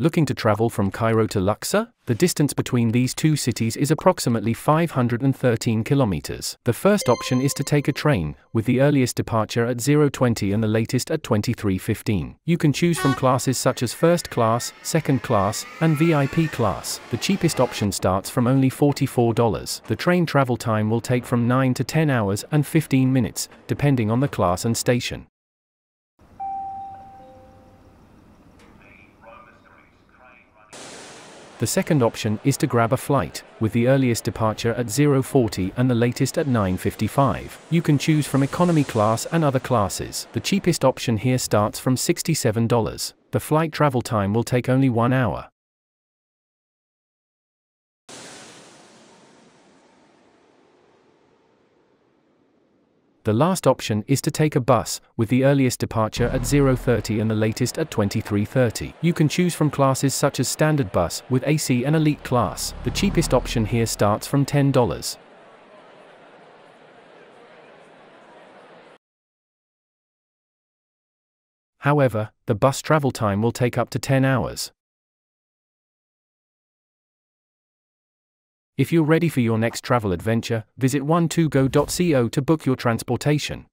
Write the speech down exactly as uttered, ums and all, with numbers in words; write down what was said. Looking to travel from Cairo to Luxor? The distance between these two cities is approximately five hundred thirteen kilometers. The first option is to take a train, with the earliest departure at zero twenty and the latest at twenty-three fifteen. You can choose from classes such as first class, second class, and V I P class. The cheapest option starts from only forty-four dollars. The train travel time will take from nine to ten hours and fifteen minutes, depending on the class and station. The second option is to grab a flight, with the earliest departure at zero forty and the latest at nine fifty-five. You can choose from economy class and other classes. The cheapest option here starts from sixty-seven dollars. The flight travel time will take only one hour. The last option is to take a bus, with the earliest departure at zero thirty and the latest at twenty-three thirty. You can choose from classes such as standard bus with A C and elite class. The cheapest option here starts from ten dollars. However, the bus travel time will take up to ten hours. If you're ready for your next travel adventure, visit twelve go dot co to book your transportation.